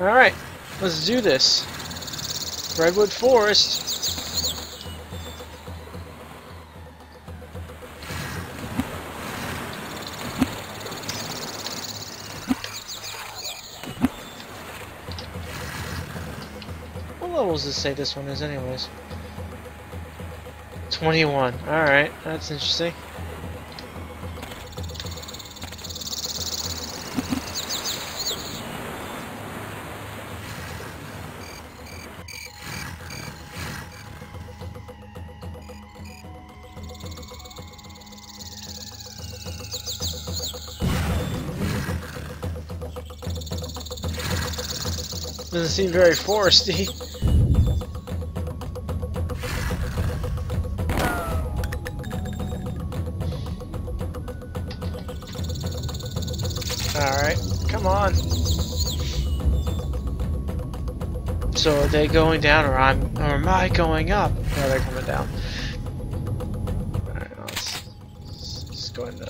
Alright, let's do this. Redwood Forest. What levels does it say this one is anyways? 21. Alright, that's interesting. Doesn't seem very foresty. Alright, come on. So are they going down or am I going up? No, they're coming down. Alright, let's just go into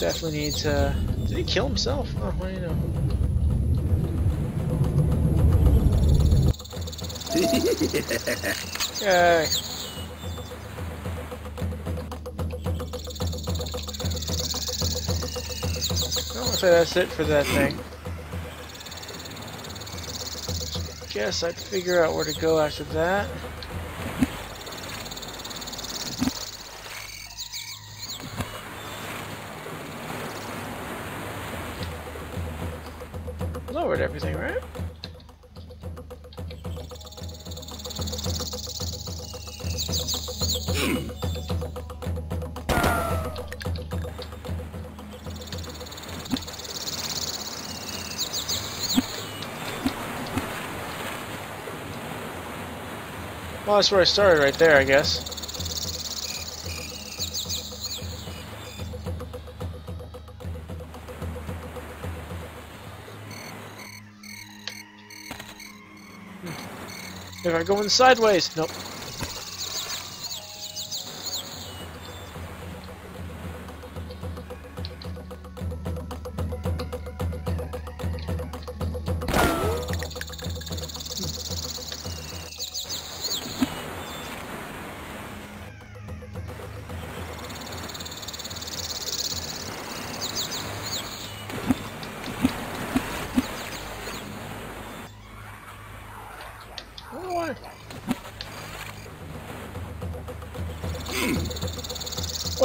definitely need to... Did he kill himself? Oh, what do you know? Yay. I don't know if that's it for that thing. Guess I can figure out where to go after that. Lowered everything, right? Well, that's where I started, right there, I guess. If I go in sideways, nope.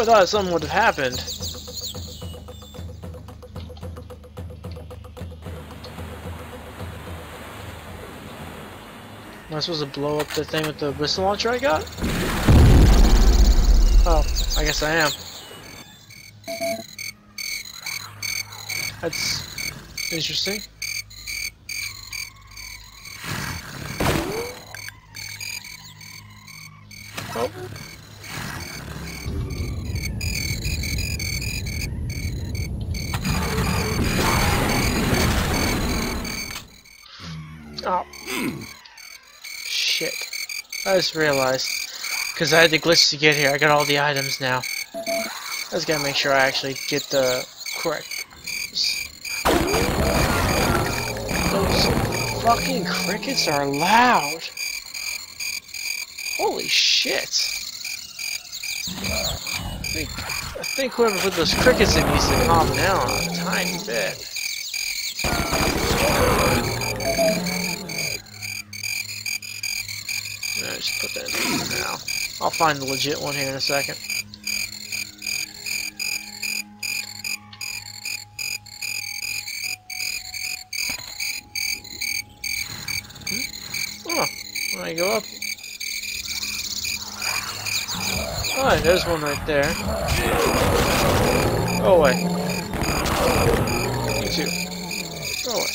I thought something would have happened. Am I supposed to blow up the thing with the whistle launcher I got? Oh, I guess I am. That's interesting. Oh. Oh, shit. I just realized, because I had the glitch to get here, I got all the items now. I just gotta make sure I actually get the correct... Those fucking crickets are loud! Holy shit! I think whoever put those crickets in needs to calm down a tiny bit. Just put that in now. I'll find the legit one here in a second. Oh, when I go up. Oh, there's one right there. Go away. You too. Go away.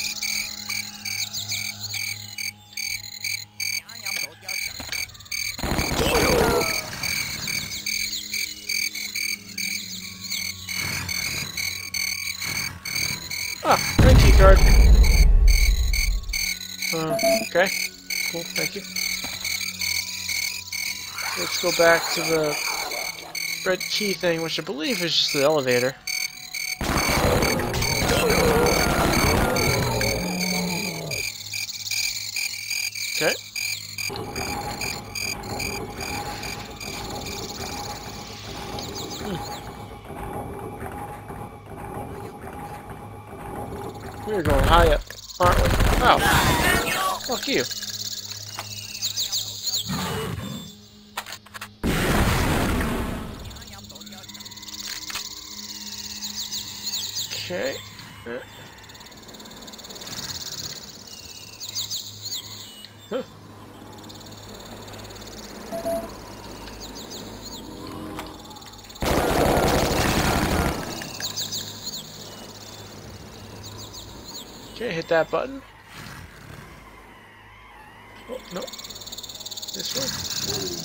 Ah, green key card. Okay. Cool, thank you. Let's go back to the red key thing, which I believe is just the elevator. Okay. We're going high up, aren't we? Oh, fuck you. Okay. Huh. Okay, hit that button. Oh, no. This one.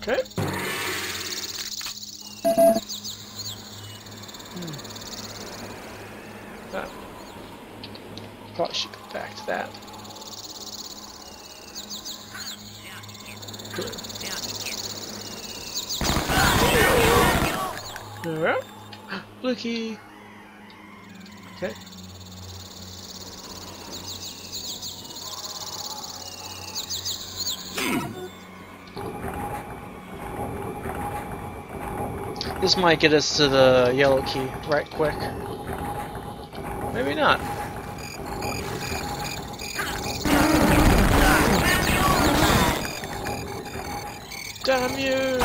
Okay. That. Probably should go back to that. Good. Alright. Looky. Okay. This might get us to the yellow key right quick. Maybe not. Damn you!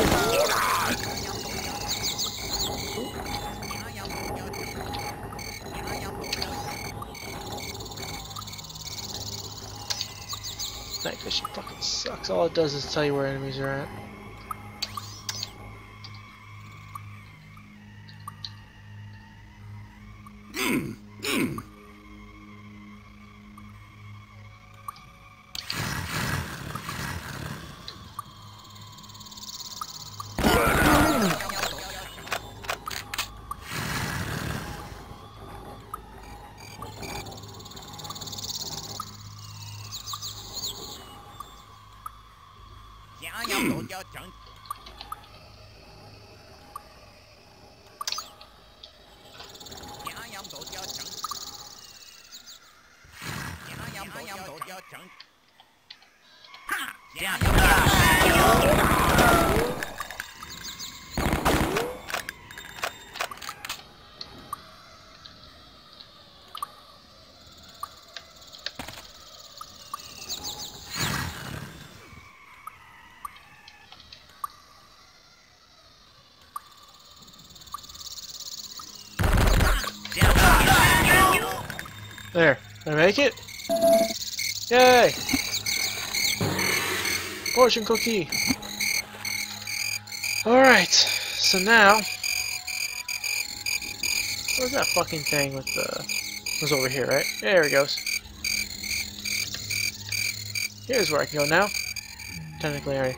Night vision fucking sucks. All it does is tell you where enemies are at. There, did I make it? Yay! Fortune cookie! Alright, so now... Where's that fucking thing with the... It was over here, right? There it goes. Here's where I can go now. Technically, I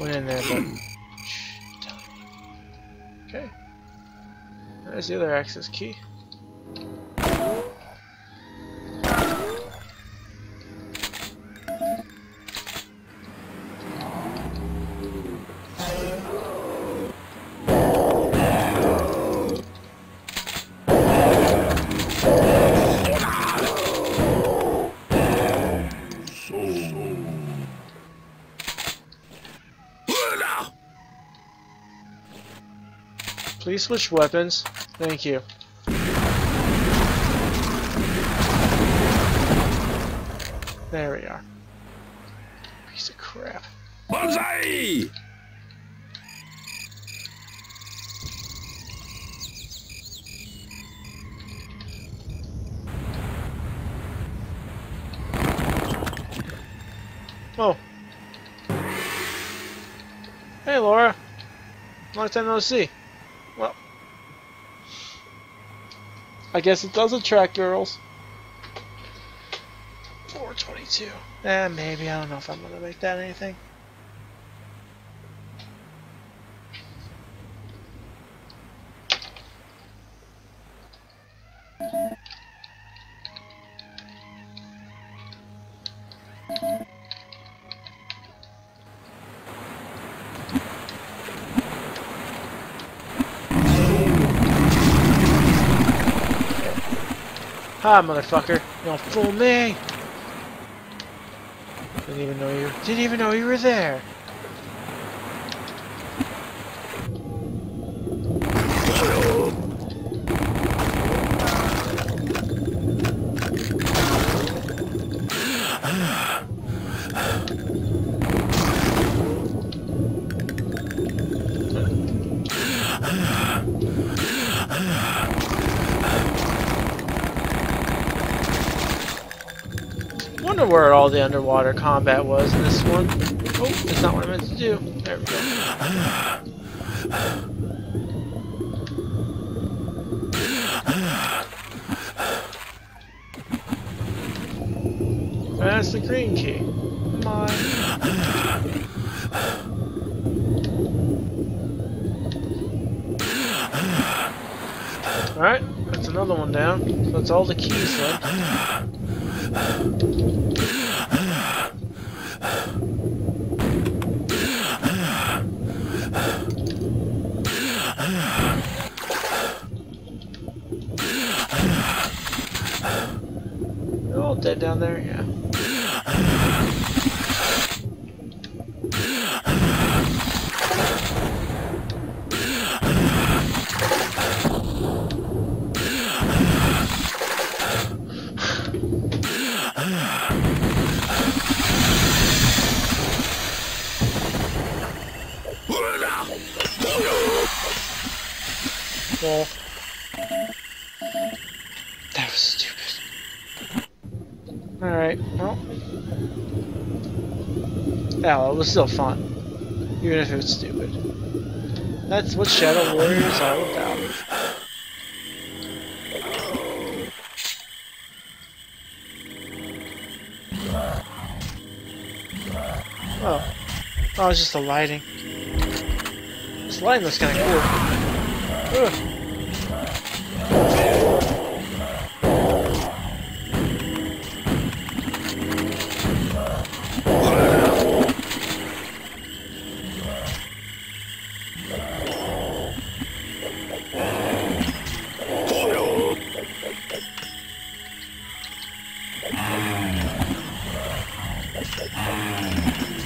went in there, but... Okay. There's the other access key. Please switch weapons. Thank you. There we are. Piece of crap. Banzai! Oh. Hey, Laura. Long time no see. Well, I guess it does attract girls. 422. Maybe. I don't know if I'm gonna make that anything. Ha, motherfucker! You don't fool me! Didn't even know you were there. Wonder where all the underwater combat was in this one. Oh, that's not what I meant to do. There we go. That's the green key. Come on. Alright, that's another one down. So that's all the keys left. They're all dead down there, yeah. Well, that was stupid. Alright, well. Oh, it was still fun. Even if it was stupid. That's what Shadow Warrior is all about. Oh. Oh, it's just the lighting. This lighting looks kinda cool. Ugh.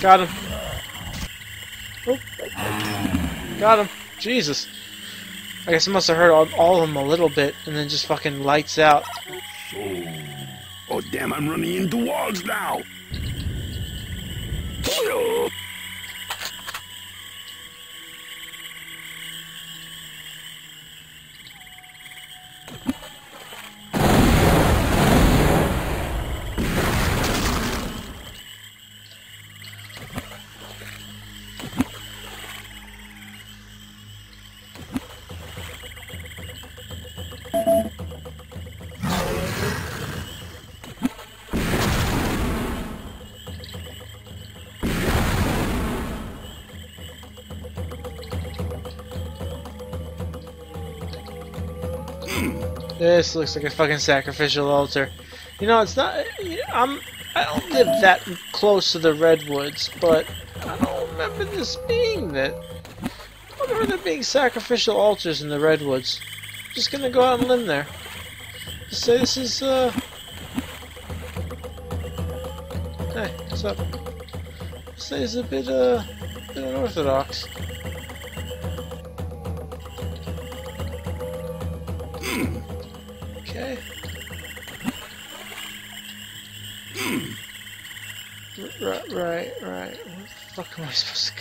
Got him. Oh. Got him. Jesus. I guess it must have hurt all of them a little bit, and then just fucking lights out. Oh damn, I'm running into walls now. This looks like a fucking sacrificial altar. You know, it's not. I don't live that close to the redwoods, but I don't remember this being that. I don't remember there being sacrificial altars in the redwoods. Just gonna go out and live there. Just say this is. Hey, what's up? Just say it's a bit unorthodox. Okay. Right. Where the fuck am I supposed to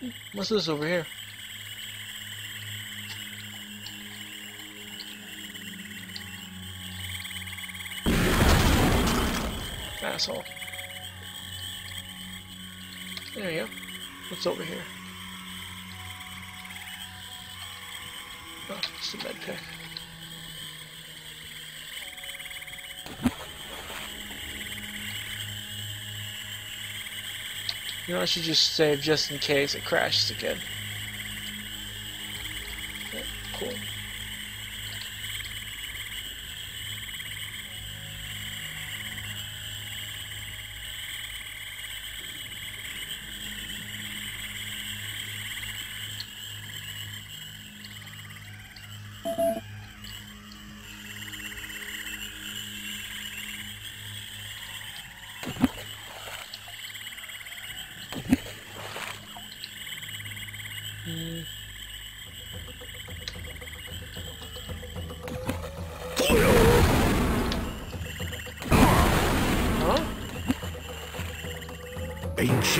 go? What's this over here? Asshole. There you go. What's over here? Oh, it's a med pack. You know, I should just save just in case it crashes again. Okay, cool.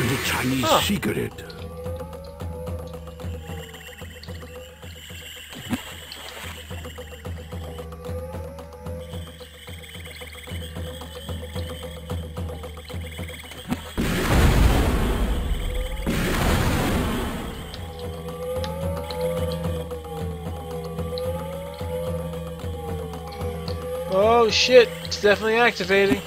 mentioned a Chinese secret. Oh shit, it's definitely activating.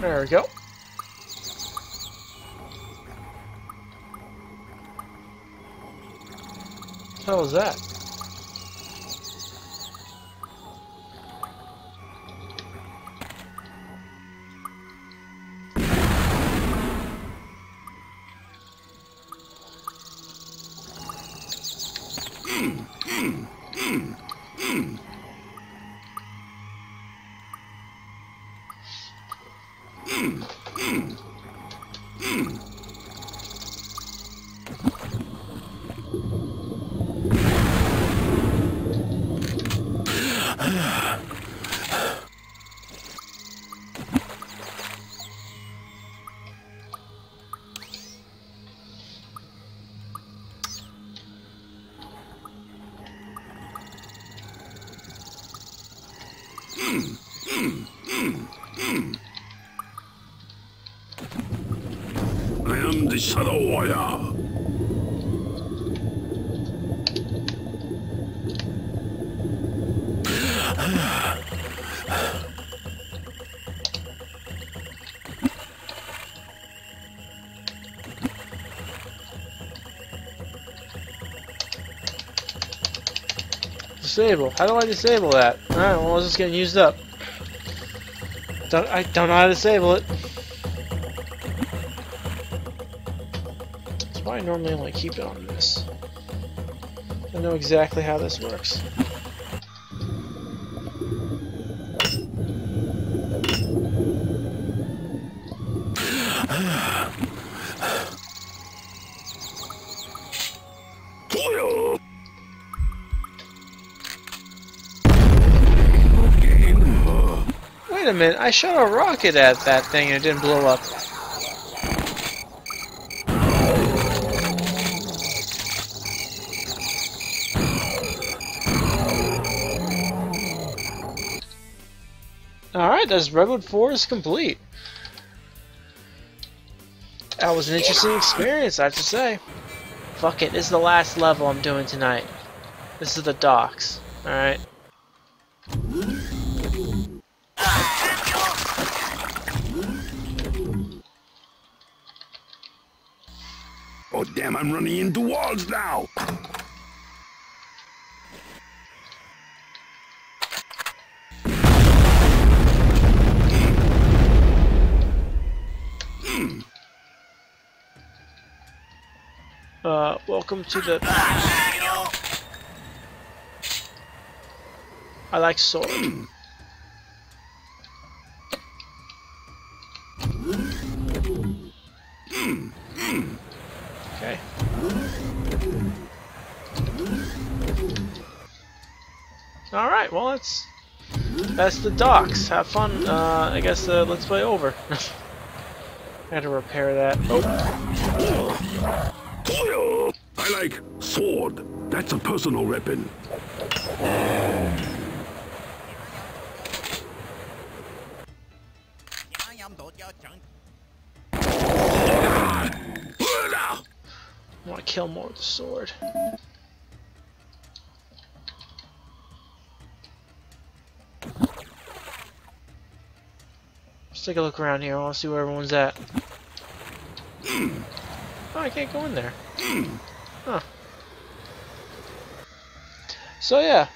There we go. What the hell is that? I am the Shadow Warrior. Disable. How do I disable that? Alright, well, it's just getting used up. I don't know how to disable it. That's why I normally only keep it on this. I know exactly how this works. Wait a minute, I shot a rocket at that thing and it didn't blow up. Alright, that's Redwood Forest complete. That was an interesting experience, I have to say. Fuck it, this is the last level I'm doing tonight. This is the docks, alright? Oh damn, I'm running into walls now! Welcome to the... I like sword. Okay. Alright, well that's the docks. Have fun. I guess let's play over. I had to repair that. Oh. I like sword. That's a personal weapon. I want to kill more with the sword. Let's take a look around here. I want to see where everyone's at. Oh, I can't go in there. Huh. So yeah,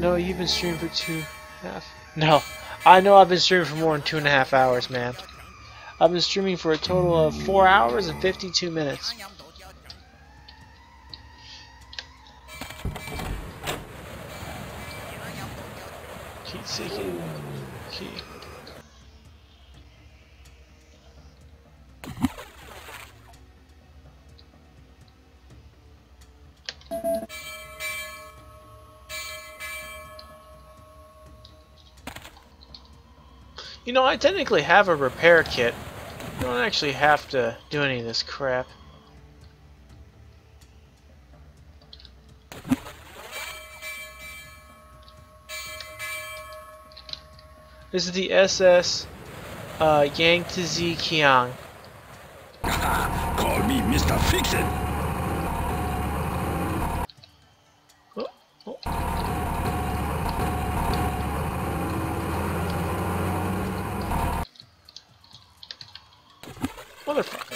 no, you've been streaming for 2.5. No, I know I've been streaming for more than 2.5 hours, man. I've been streaming for a total of 4 hours and 52 minutes. Keep seeking. Keep. You know, I technically have a repair kit. I don't actually have to do any of this crap. This is the SS Yangtze Kiang. Call me Mr. Fixin. Oh, oh. Motherfucker.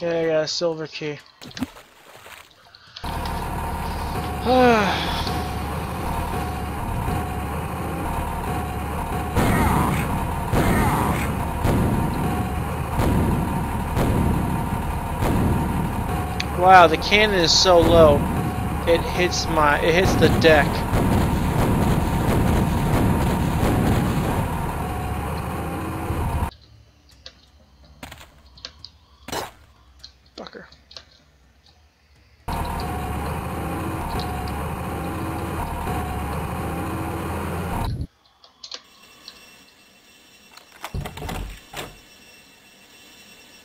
Yeah, I got a silver key. Wow, the cannon is so low. It hits the deck. Fucker.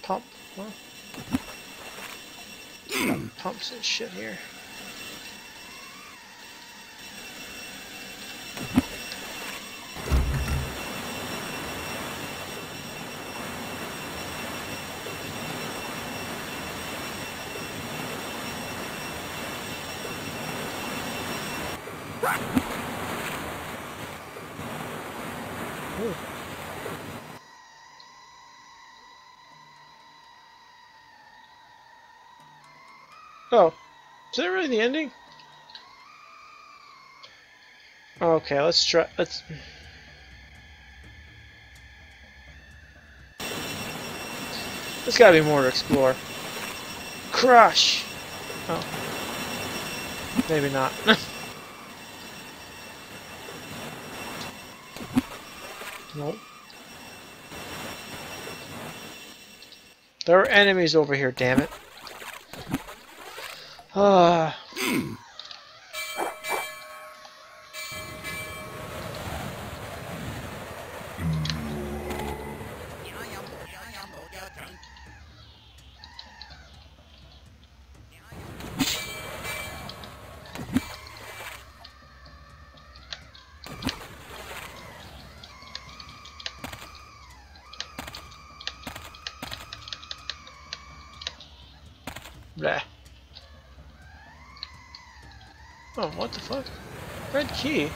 Pump. Huh? Got pumps and shit here. Oh, is that really the ending? Okay, let's try. Let's. There's gotta be more to explore. Crush. Oh, maybe not. Nope. There are enemies over here. Damn it. Bleh. Oh, what the fuck? Red key?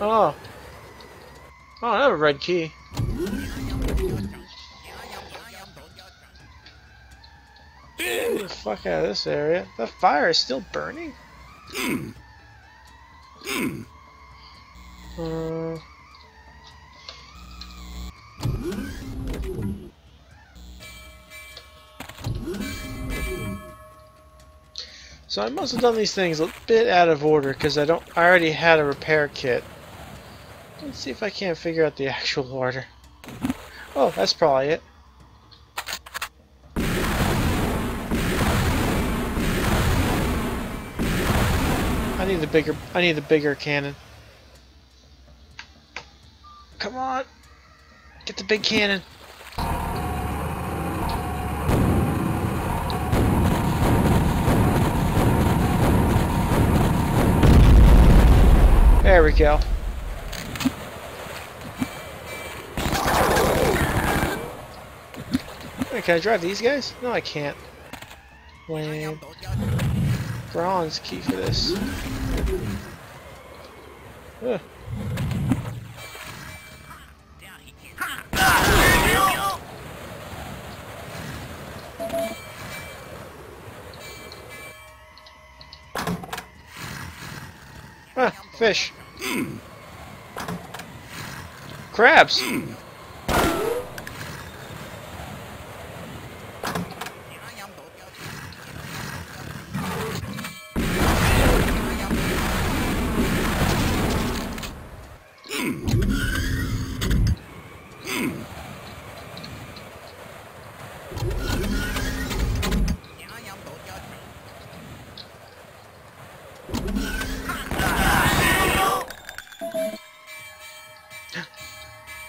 Oh. Oh, I have a red key. Get the fuck out of this area. The fire is still burning? So I must have done these things a bit out of order because I already had a repair kit. Let's see if I can't figure out the actual order. Oh, that's probably it. I need the bigger cannon. Come on. Get the big cannon. There we go. Wait, can I drive these guys? No, I can't. Wait. Bronze key for this. Ugh. Fish. Crabs.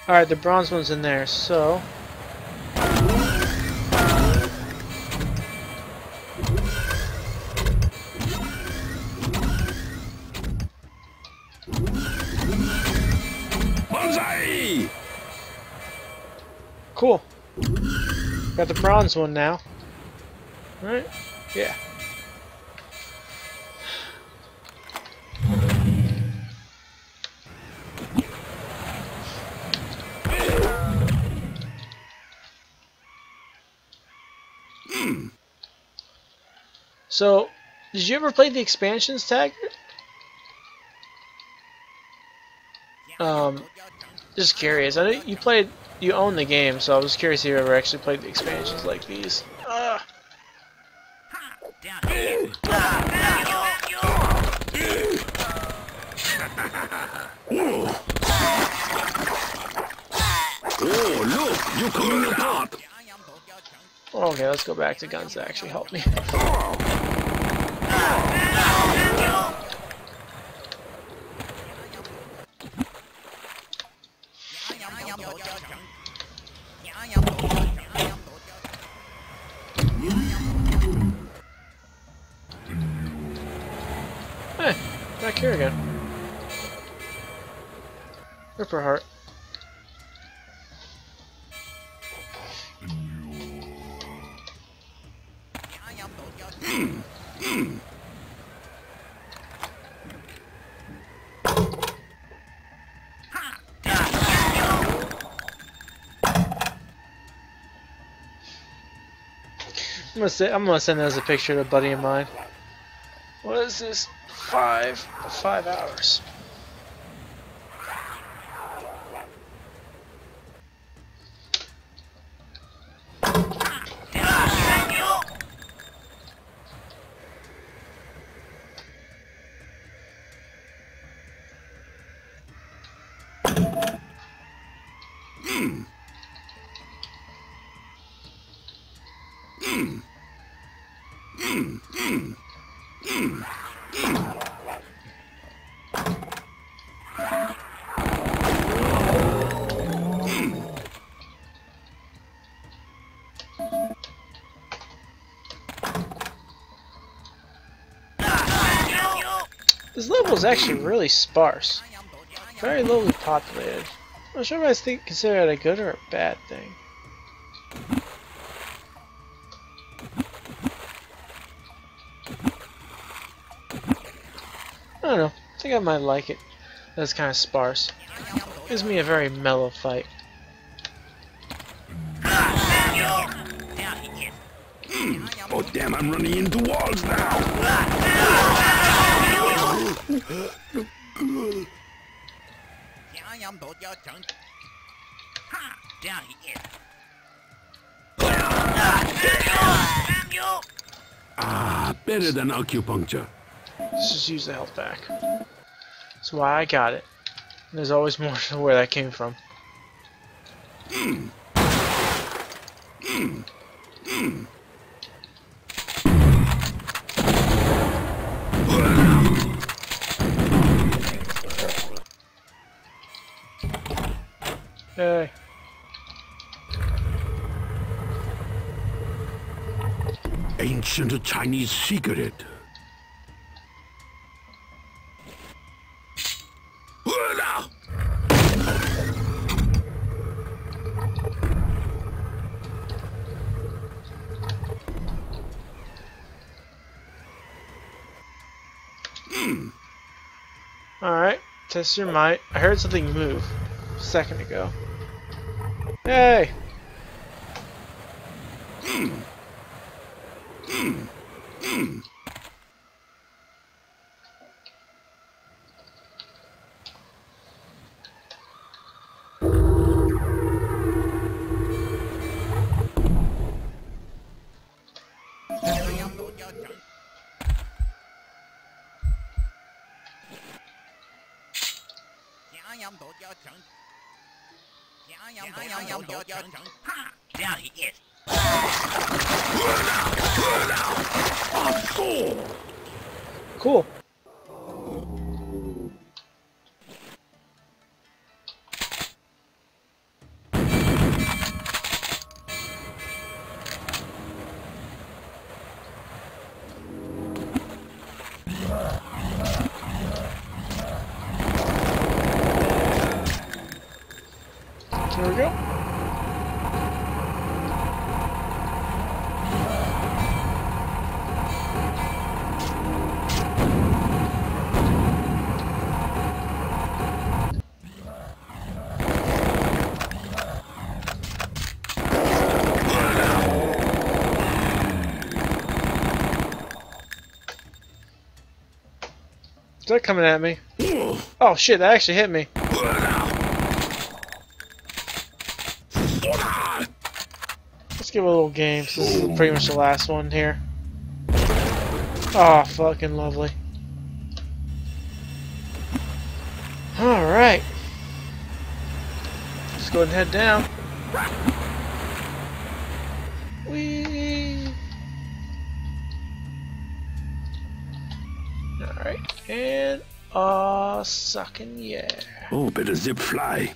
Alright, the bronze one's in there, so... Bonsai! Cool. Got the bronze one now. Alright? Yeah. So, did you ever play the expansions, Tag? Just curious. I know you played, you own the game, so I was curious if you ever actually played the expansions like these. Oh, look, you coming apart. Okay, let's go back to guns that actually helped me. Hey, back here again. Ripper heart. I'm gonna send that as a picture to a buddy of mine. What is this? 5 hours. This level is actually really sparse, very lowly populated. I'm not sure if I consider that a good or a bad thing. I don't know. I think I might like it. That's kind of sparse. Gives me a very mellow fight. Oh damn! I'm running into walls now. Ah, better than acupuncture. Let's just use the health back. That's why I got it. And there's always more to where that came from. Hey. Ancient Chinese secret. Alright, test your might. I heard something move a second ago. Hey! Ha! There he is. Cool. There we go. Is that coming at me? Oh shit, that actually hit me. Give a little game. So this is pretty much the last one here. Oh, fucking lovely. All right, let's go ahead and head down. Whee! All right, and sucking yeah. Oh, better zip fly.